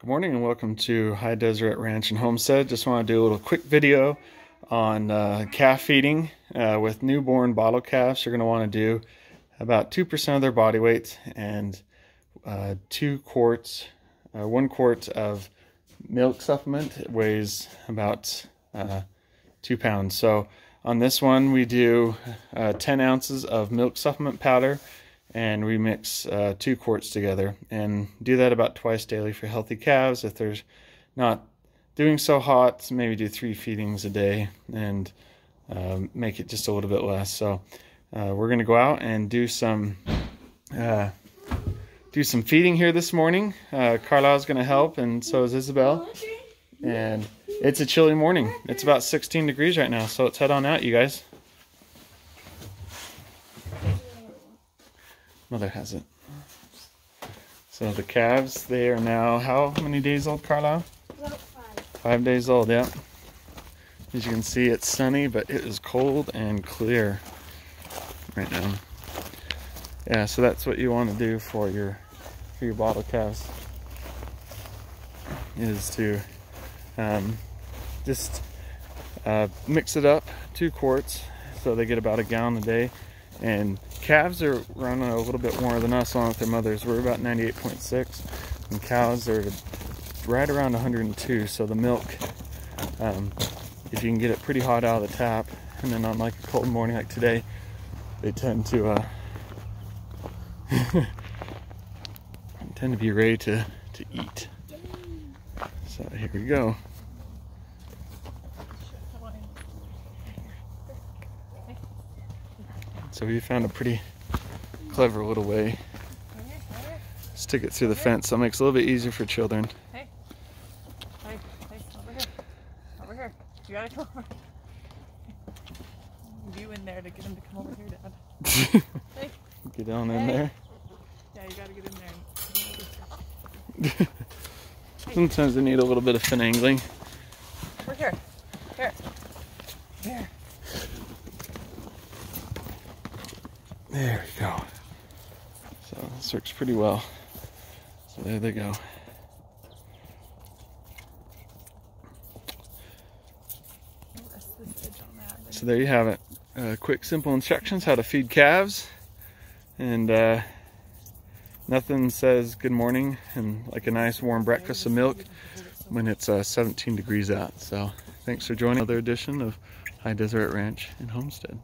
Good morning and welcome to High Deseret Ranch and Homestead. Just want to do a little quick video on calf feeding with newborn bottle calves. You're going to want to do about 2% of their body weight and 1 quart of milk supplement. It weighs about 2 pounds. So on this one we do 10 ounces of milk supplement powder, and we mix 2 quarts together and do that about twice daily for healthy calves. If they're not doing so hot, maybe do 3 feedings a day and make it just a little bit less. So we're going to go out and do some feeding here this morning. Carlisle's going to help, and so is Isabel. And it's a chilly morning. It's about 16 degrees right now, so let's head on out, you guys. Mother has it. So the calves, they are now how many days old, Carlisle? About 5. 5 days old, yeah. As you can see, it's sunny, but it is cold and clear right now. Yeah, so that's what you want to do for your bottle calves, is to mix it up, 2 quarts, so they get about a gallon a day. And calves are running a little bit warmer than us along with their mothers. We're about 98.6, and cows are right around 102. So the milk, if you can get it pretty hot out of the tap, and then on like a cold morning like today, they tend to be ready to eat. So here we go. So we found a pretty clever little way. Stick it through the fence. So it makes it a little bit easier for children. Hey, hey, hey, over here. Over here. You gotta come over. You in there to get him to come over here, Dad. Hey. Get on in there. Yeah, you gotta get in there. Hey. Sometimes they need a little bit of finagling. Over here. Here. Here. There we go. So this works pretty well. So there they go. So there you have it. Quick, simple instructions how to feed calves, and nothing says good morning and like a nice warm breakfast of milk when it's 17 degrees out. So thanks for joining another edition of High Deseret Ranch and Homestead.